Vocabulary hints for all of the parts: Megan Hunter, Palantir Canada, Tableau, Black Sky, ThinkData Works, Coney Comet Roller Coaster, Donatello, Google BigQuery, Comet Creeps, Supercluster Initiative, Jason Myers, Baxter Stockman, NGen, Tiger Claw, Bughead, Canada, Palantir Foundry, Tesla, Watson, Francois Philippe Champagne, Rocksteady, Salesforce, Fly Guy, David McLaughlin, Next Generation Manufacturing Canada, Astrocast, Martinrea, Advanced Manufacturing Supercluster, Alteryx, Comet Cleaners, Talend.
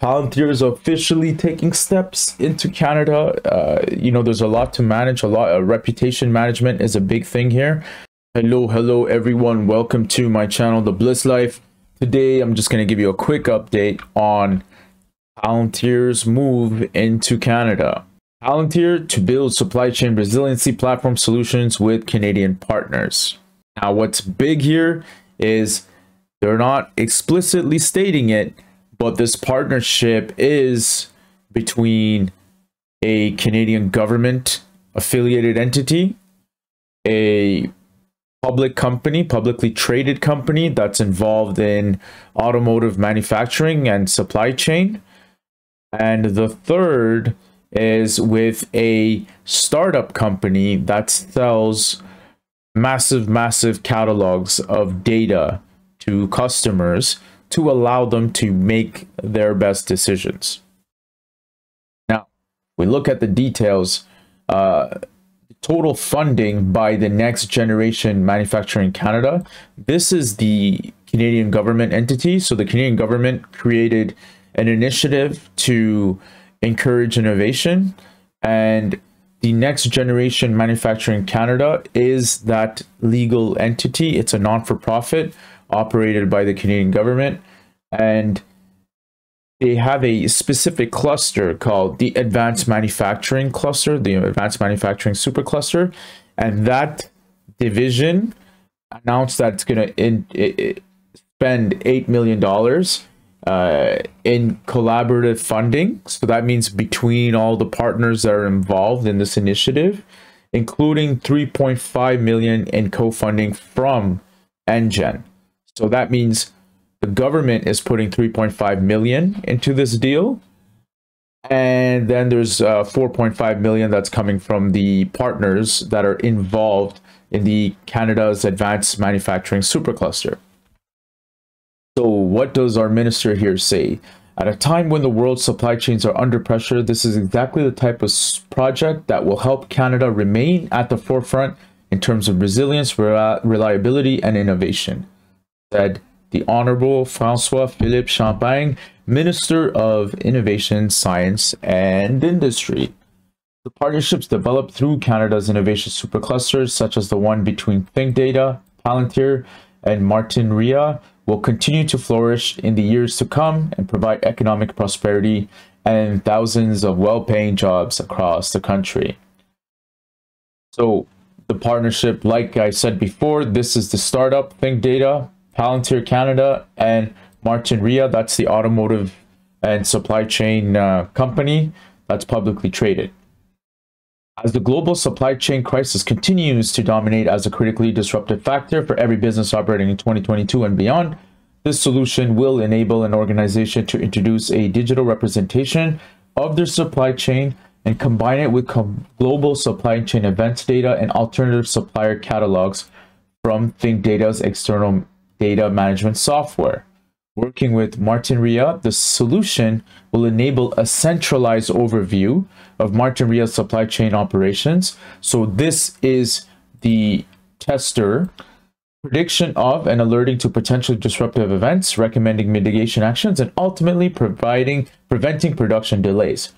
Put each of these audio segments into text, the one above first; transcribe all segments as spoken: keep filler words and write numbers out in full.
Palantir is officially taking steps into Canada. Uh, you know, there's a lot to manage. A lot. Uh, reputation management is a big thing here. Hello, hello, everyone. Welcome to my channel, The Bliss Life. Today, I'm just going to give you a quick update on Palantir's move into Canada. Palantir to build supply chain resiliency platform solutions with Canadian partners. Now, what's big here is they're not explicitly stating it, but this partnership is between a Canadian government affiliated entity, a public company, publicly traded company that's involved in automotive manufacturing and supply chain. And the third is with a startup company that sells massive, massive catalogs of data to customers to allow them to make their best decisions. Now, we look at the details. Uh, total funding by the Next Generation Manufacturing Canada. This is the Canadian government entity. So the Canadian government created an initiative to encourage innovation, and the Next Generation Manufacturing Canada is that legal entity. It's a non-for-profit operated by the Canadian government, and they have a specific cluster called the Advanced Manufacturing Cluster, the Advanced Manufacturing Supercluster, and that division announced that it's going to spend eight million dollars uh, in collaborative funding. So that means between all the partners that are involved in this initiative, including three point five million dollars in co-funding from N G E N. So that means the government is putting three point five million dollars into this deal, and then there's uh, four point five million dollars that's coming from the partners that are involved in the Canada's Advanced Manufacturing Supercluster. So what does our minister here say? At a time when the world's supply chains are under pressure, this is exactly the type of project that will help Canada remain at the forefront in terms of resilience, re- reliability, and innovation, said the Honorable Francois Philippe Champagne, Minister of Innovation, Science and Industry. The partnerships developed through Canada's innovation superclusters, such as the one between ThinkData, Palantir, and Martinrea, will continue to flourish in the years to come and provide economic prosperity and thousands of well-paying jobs across the country. So the partnership, like I said before, this is the startup ThinkData, Palantir Canada, and Martinrea. That's the automotive and supply chain uh, company that's publicly traded. As the global supply chain crisis continues to dominate as a critically disruptive factor for every business operating in twenty twenty-two and beyond, this solution will enable an organization to introduce a digital representation of their supply chain and combine it with com global supply chain events data and alternative supplier catalogs from ThinkData's external data management software. Working with Martinrea, the solution will enable a centralized overview of Martinrea's supply chain operations. So this is the tester, prediction of and alerting to potentially disruptive events, recommending mitigation actions, and ultimately providing preventing production delays.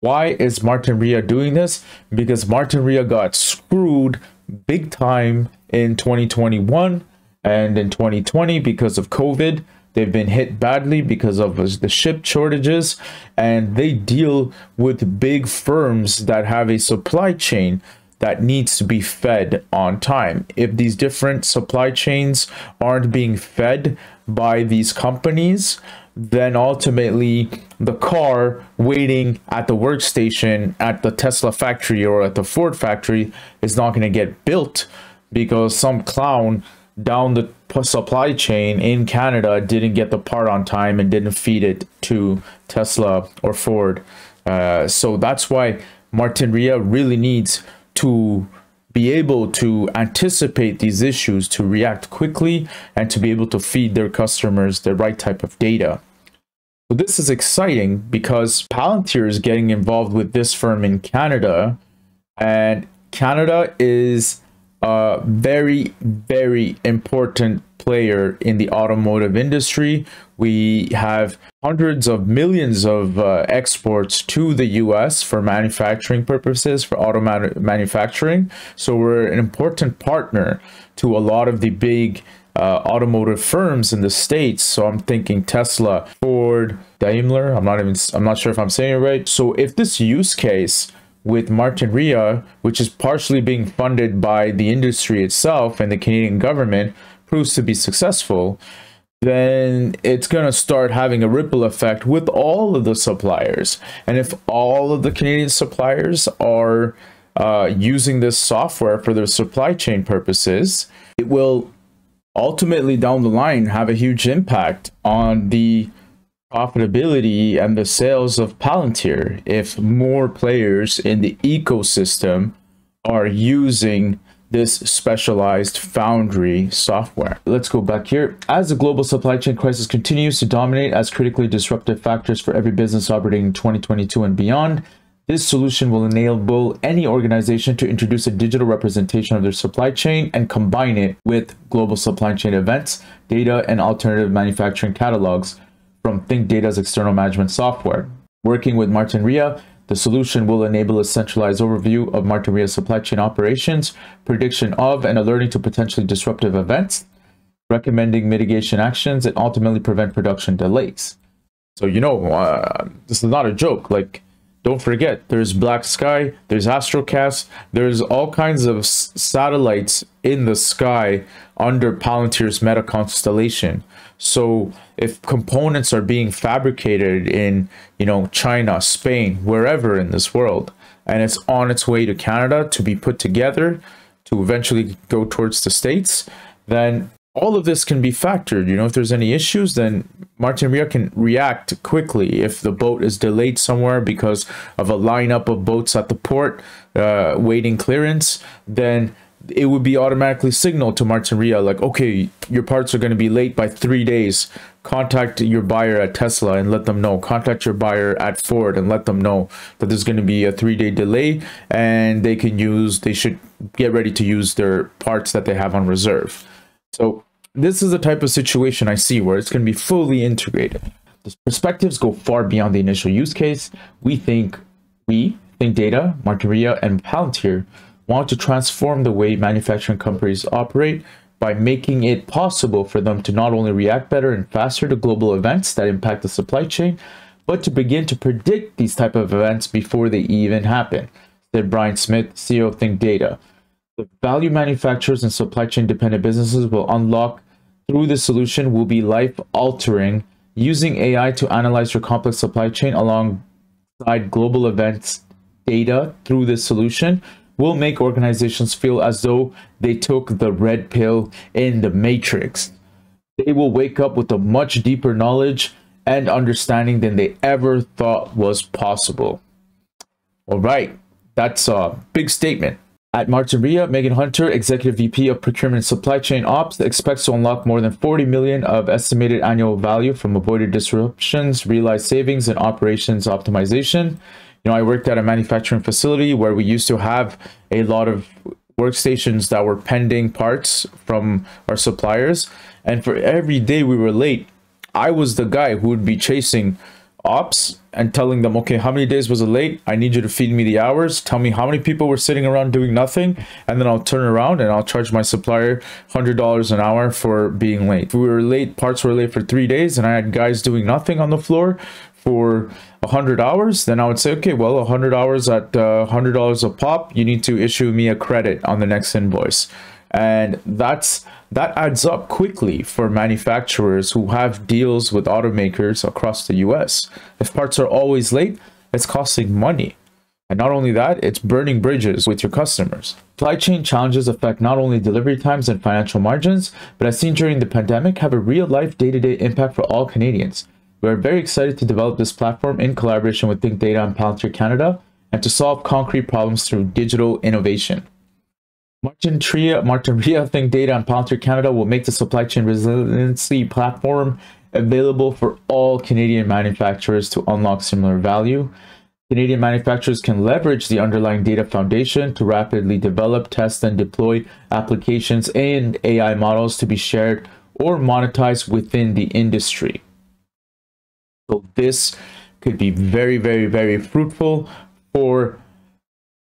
Why is Martinrea doing this? Because Martinrea got screwed big time in twenty twenty-one and in twenty twenty because of COVID. They've been hit badly because of the ship shortages, and they deal with big firms that have a supply chain that needs to be fed on time. If these different supply chains aren't being fed by these companies, then ultimately the car waiting at the workstation at the Tesla factory or at the Ford factory is not going to get built because some clown down the supply chain in Canada didn't get the part on time and didn't feed it to Tesla or Ford. Uh, so that's why Martinrea really needs to be able to anticipate these issues, to react quickly, and to be able to feed their customers the right type of data. So this is exciting because Palantir is getting involved with this firm in Canada, and Canada is a very, very important player in the automotive industry. We have hundreds of millions of uh, exports to the U S for manufacturing purposes, for auto manufacturing. So we're an important partner to a lot of the big uh, automotive firms in the States. So I'm thinking Tesla, Ford, Daimler. I'm not even, I'm not sure if I'm saying it right. So if this use case with Martinrea, which is partially being funded by the industry itself and the Canadian government, proves to be successful, then it's going to start having a ripple effect with all of the suppliers. And if all of the Canadian suppliers are uh, using this software for their supply chain purposes, it will ultimately down the line have a huge impact on the profitability and the sales of Palantir if more players in the ecosystem are using this specialized Foundry software. Let's go back here. As the global supply chain crisis continues to dominate as critically disruptive factors for every business operating in twenty twenty-two and beyond, this solution will enable any organization to introduce a digital representation of their supply chain and combine it with global supply chain events, data, and alternative manufacturing catalogs from ThinkData's external management software. Working with Martinrea, the solution will enable a centralized overview of Martinrea's supply chain operations, prediction of and alerting to potentially disruptive events, recommending mitigation actions, and ultimately prevent production delays. So, you know, uh, this is not a joke. Like, don't forget, there's Black Sky, there's Astrocast, there's all kinds of s satellites in the sky under Palantir's meta constellation. So if components are being fabricated in, you know, China, Spain, wherever in this world, and it's on its way to Canada to be put together to eventually go towards the States, then all of this can be factored. You know, if there's any issues, then Martinrea can react quickly. If the boat is delayed somewhere because of a lineup of boats at the port uh, waiting clearance, then it would be automatically signaled to Martinrea, like, okay, your parts are going to be late by three days. Contact your buyer at Tesla and let them know. Contact your buyer at Ford and let them know that there's going to be a three-day delay, and they can use, they should get ready to use their parts that they have on reserve. So this is the type of situation I see where it's going to be fully integrated. The perspectives go far beyond the initial use case. We think, we think ThinkData, Martinrea, and Palantir want to transform the way manufacturing companies operate by making it possible for them to not only react better and faster to global events that impact the supply chain, but to begin to predict these type of events before they even happen, said Brian Smith, C E O of ThinkData. The value manufacturers and supply chain dependent businesses will unlock through this solution will be life-altering, using A I to analyze your complex supply chain alongside global events data through this solution, will make organizations feel as though they took the red pill in the Matrix. They will wake up with a much deeper knowledge and understanding than they ever thought was possible. All right, that's a big statement. At Martinrea, Megan Hunter, Executive V P of Procurement and Supply Chain Ops, expects to unlock more than forty million dollars of estimated annual value from avoided disruptions, realized savings, and operations optimization. You know, I worked at a manufacturing facility where we used to have a lot of workstations that were pending parts from our suppliers. And for every day we were late, I was the guy who would be chasing ops and telling them, okay, how many days was it late? I need you to feed me the hours. Tell me how many people were sitting around doing nothing. And then I'll turn around and I'll charge my supplier one hundred dollars an hour for being late. We were late, parts were late for three days and I had guys doing nothing on the floor for one hundred hours, then I would say, okay, well, one hundred hours at uh, one hundred dollars a pop, you need to issue me a credit on the next invoice. And that's that adds up quickly for manufacturers who have deals with automakers across the U S. If parts are always late, it's costing money. And not only that, it's burning bridges with your customers. Supply chain challenges affect not only delivery times and financial margins, but as seen during the pandemic, have a real-life day-to-day impact for all Canadians. We are very excited to develop this platform in collaboration with ThinkData and Palantir Canada and to solve concrete problems through digital innovation. Martinrea, Martinrea, ThinkData, and Palantir Canada will make the supply chain resiliency platform available for all Canadian manufacturers to unlock similar value. Canadian manufacturers can leverage the underlying data foundation to rapidly develop, test, and deploy applications and A I models to be shared or monetize within the industry. So this could be very, very, very fruitful for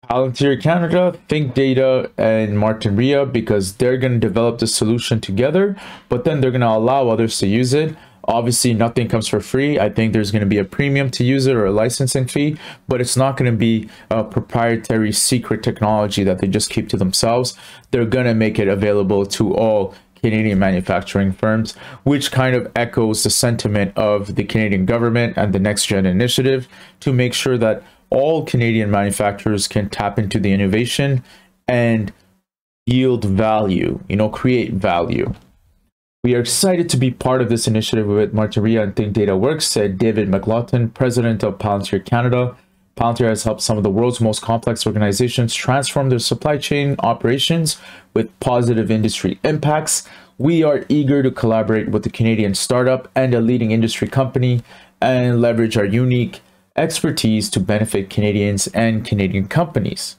Palantir Canada, ThinkData, and Martinrea, because they're going to develop the solution together, but then they're going to allow others to use it. Obviously, nothing comes for free. I think there's going to be a premium to use it or a licensing fee, but it's not going to be a proprietary secret technology that they just keep to themselves. They're going to make it available to all Canadian manufacturing firms, which kind of echoes the sentiment of the Canadian government and the Next Gen initiative to make sure that all Canadian manufacturers can tap into the innovation and yield value, you know, create value. We are excited to be part of this initiative with Martinrea and ThinkData Works, said David McLaughlin, president of Palantir Canada. Palantir has helped some of the world's most complex organizations transform their supply chain operations with positive industry impacts. We are eager to collaborate with a Canadian startup and a leading industry company and leverage our unique expertise to benefit Canadians and Canadian companies.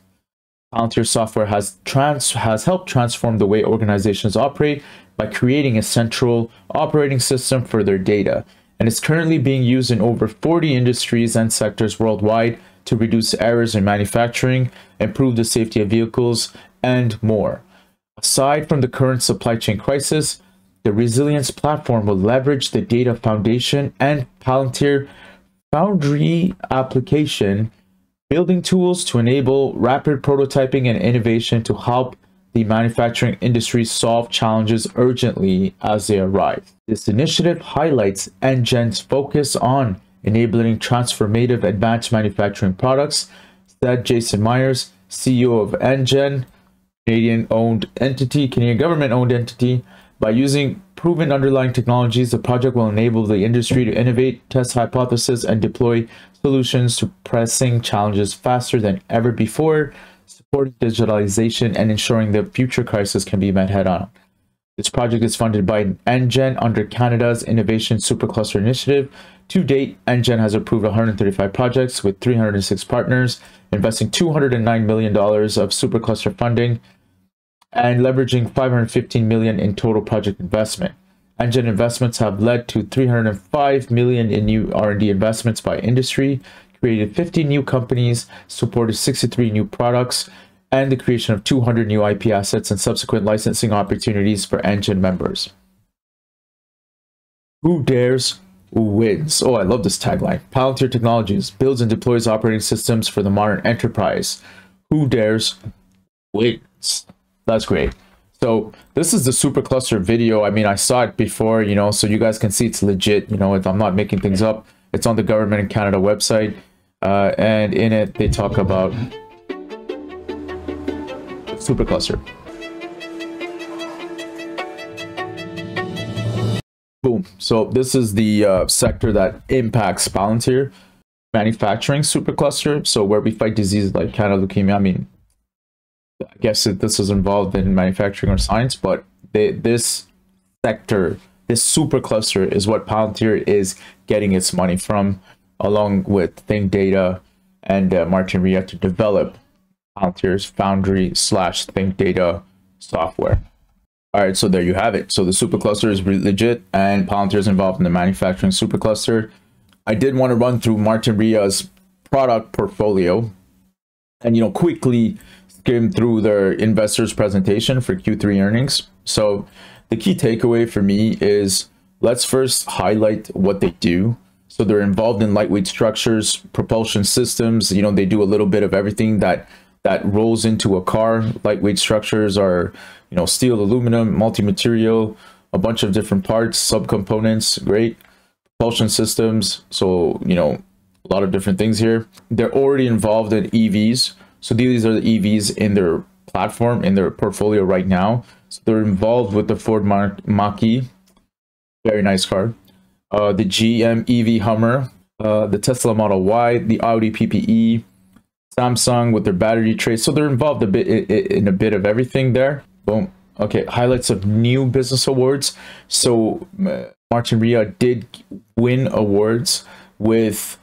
Palantir software has trans has helped transform the way organizations operate by creating a central operating system for their data, and is currently being used in over forty industries and sectors worldwide to reduce errors in manufacturing, improve the safety of vehicles, and more. Aside from the current supply chain crisis, the Resilience platform will leverage the Data Foundation and Palantir Foundry application building tools to enable rapid prototyping and innovation to help the manufacturing industry solve challenges urgently as they arise. This initiative highlights N Gen's focus on enabling transformative advanced manufacturing products, said Jason Myers, C E O of N Gen, Canadian-owned entity, Canadian government-owned entity. By using proven underlying technologies, the project will enable the industry to innovate, test hypotheses, and deploy solutions to pressing challenges faster than ever before, supporting digitalization and ensuring that future crises can be met head-on. This project is funded by N Gen under Canada's Innovation Supercluster Initiative. To date, N Gen has approved one hundred thirty-five projects with three hundred six partners, investing two hundred nine million dollars of supercluster funding and leveraging five hundred fifteen million dollars in total project investment. N Gen investments have led to three hundred five million dollars in new R and D investments by industry, created fifty new companies, supported sixty-three new products, and the creation of two hundred new I P assets and subsequent licensing opportunities for N Gen members. Who dares, who wins? Oh, I love this tagline. Palantir Technologies builds and deploys operating systems for the modern enterprise. Who dares, wins. That's great. So this is the supercluster video. I mean, I saw it before, you know, so you guys can see it's legit. You know, I'm not making things up. It's on the Government in Canada website, uh, and in it they talk about supercluster. Boom. So this is the uh, sector that impacts Palantir, manufacturing supercluster. So where we fight diseases like Canada leukemia. I mean, I guess that this is involved in manufacturing or science, but they, this sector, this supercluster is what Palantir is getting its money from, along with ThinkData and uh, Martinrea, to develop Palantir's Foundry slash ThinkData software. All right, so there you have it. So the supercluster is really legit, and Palantir is involved in the manufacturing supercluster. I did want to run through Martinrea's product portfolio and, you know, quickly skim through their investors presentation for Q three earnings. So the key takeaway for me is, let's first highlight what they do. So they're involved in lightweight structures, propulsion systems. You know, they do a little bit of everything that that rolls into a car. Lightweight structures are, you know, steel, aluminum, multi-material, a bunch of different parts, subcomponents. Great. Propulsion systems. So, you know, a lot of different things here. They're already involved in E Vs. So these are the E Vs in their platform, in their portfolio right now. So they're involved with the Ford Mach-E, very nice car, uh, the G M E V Hummer, uh, the Tesla Model Y, the Audi P P E, Samsung with their battery trays. So they're involved a bit in a bit of everything there. Boom. Okay, highlights of new business awards. So Martinrea did win awards with,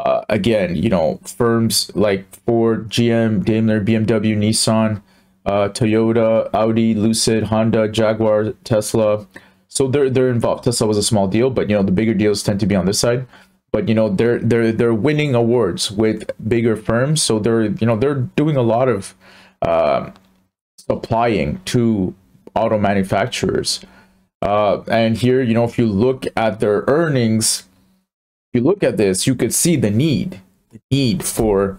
Uh, again, you know, firms like Ford, G M, Daimler, B M W, Nissan, uh, Toyota, Audi, Lucid, Honda, Jaguar, Tesla. So they're they're involved. Tesla was a small deal, but you know the bigger deals tend to be on this side. But you know they're they're they're winning awards with bigger firms, so they're you know they're doing a lot of uh, supplying to auto manufacturers. Uh, and here, you know, if you look at their earnings, if you look at this, you could see the need, the need for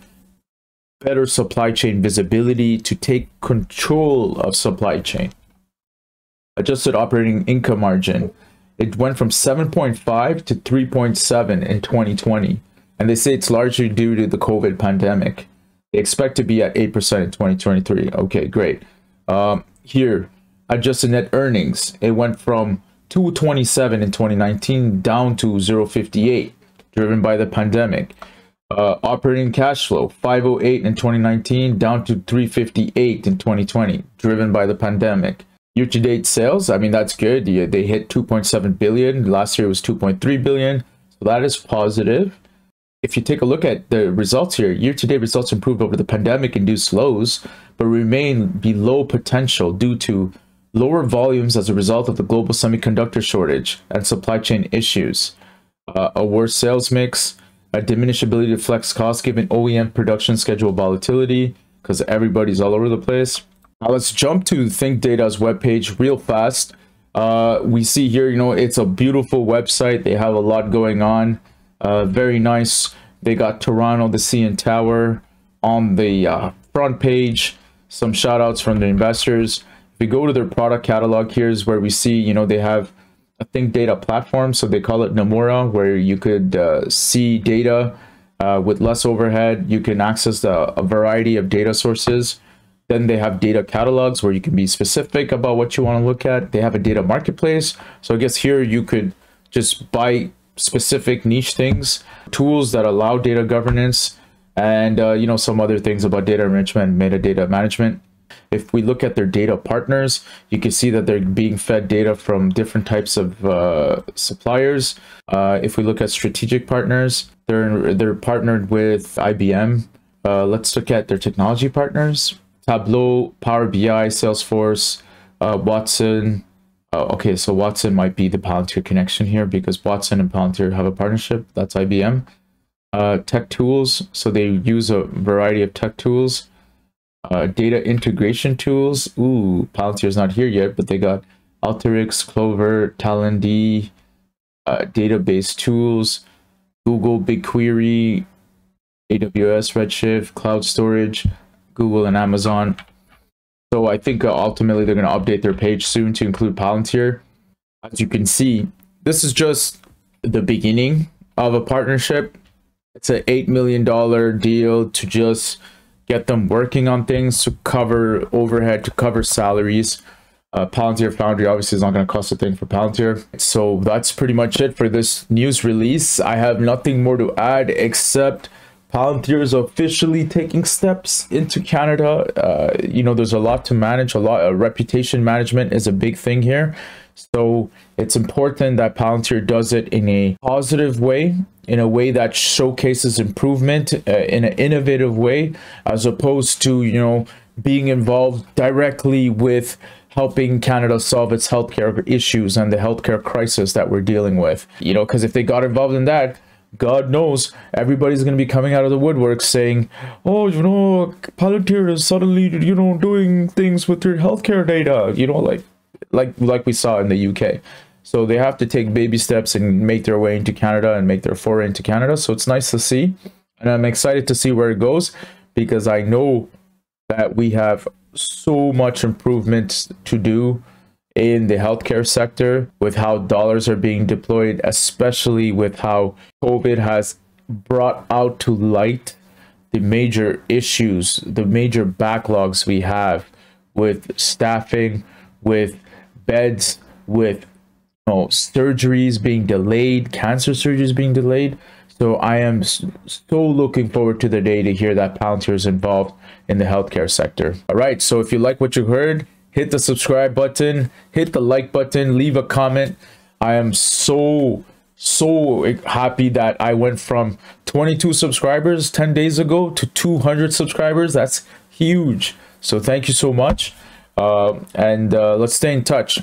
better supply chain visibility to take control of supply chain. Adjusted operating income margin, it went from seven point five to three point seven in twenty twenty, and they say it's largely due to the COVID pandemic. They expect to be at eight percent in twenty twenty-three. Okay, great. Um, here, adjusted net earnings, it went from two twenty-seven in twenty nineteen down to zero fifty-eight, driven by the pandemic. Uh, operating cash flow, five oh eight in twenty nineteen down to three fifty-eight in twenty twenty, driven by the pandemic. Year-to-date sales, I mean, that's good. Yeah, they hit two point seven billion. Last year was two point three billion. So that is positive. If you take a look at the results here, year-to-date results improved over the pandemic-induced lows, but remain below potential due to lower volumes as a result of the global semiconductor shortage and supply chain issues, uh, a worse sales mix, a diminished ability to flex costs given O E M production schedule volatility, because everybody's all over the place. Now let's jump to ThinkData's webpage real fast. Uh, we see here, you know, it's a beautiful website. They have a lot going on. Uh, very nice. They got Toronto, the C N Tower on the uh, front page. Some shout outs from the investors. We go to their product catalog. Here's where we see, you know, they have a ThinkData platform, so they call it Namora, where you could uh, see data uh, with less overhead. You can access the, a variety of data sources. Then they have data catalogs where you can be specific about what you want to look at. They have a data marketplace, so I guess here you could just buy specific niche things, tools that allow data governance, and uh, you know, some other things about data enrichment, metadata management. If we look at their data partners, you can see that they're being fed data from different types of uh, suppliers. Uh, if we look at strategic partners, they're they're partnered with I B M. Uh, let's look at their technology partners: Tableau, Power B I, Salesforce, uh, Watson. Uh, okay, so Watson might be the Palantir connection here because Watson and Palantir have a partnership. That's I B M. Uh, tech tools, so they use a variety of tech tools. Uh, data integration tools. Ooh, Palantir's not here yet, but they got Alteryx, Clover, Talend, uh, database tools, Google BigQuery, A W S Redshift, cloud storage, Google and Amazon. So I think uh, ultimately they're going to update their page soon to include Palantir. As you can see, this is just the beginning of a partnership. It's an eight million dollar deal to just get them working on things, to cover overhead, to cover salaries. Uh, Palantir Foundry obviously is not going to cost a thing for Palantir. So that's pretty much it for this news release. I have nothing more to add except Palantir is officially taking steps into Canada. Uh, you know, there's a lot to manage. A lot of reputation management is a big thing here. So it's important that Palantir does it in a positive way, in a way that showcases improvement, uh, in an innovative way, as opposed to, you know, being involved directly with helping Canada solve its healthcare issues and the healthcare crisis that we're dealing with. You know, because if they got involved in that, God knows everybody's going to be coming out of the woodwork saying, oh, you know, Palantir is suddenly, you know, doing things with your healthcare data, you know, like like like we saw in the U K. So they have to take baby steps and make their way into Canada and make their foray into Canada. So it's nice to see, and I'm excited to see where it goes, because I know that we have so much improvement to do in the healthcare sector with how dollars are being deployed, especially with how COVID has brought out to light the major issues, the major backlogs we have with staffing, with beds, with you know, surgeries being delayed, cancer surgeries being delayed. So I am so looking forward to the day to hear that Palantir is involved in the healthcare sector. All right, so if you like what you heard, hit the subscribe button, hit the like button, leave a comment. I am so, so happy that I went from twenty-two subscribers ten days ago to two hundred subscribers. That's huge. So thank you so much. Uh, and uh, let's stay in touch.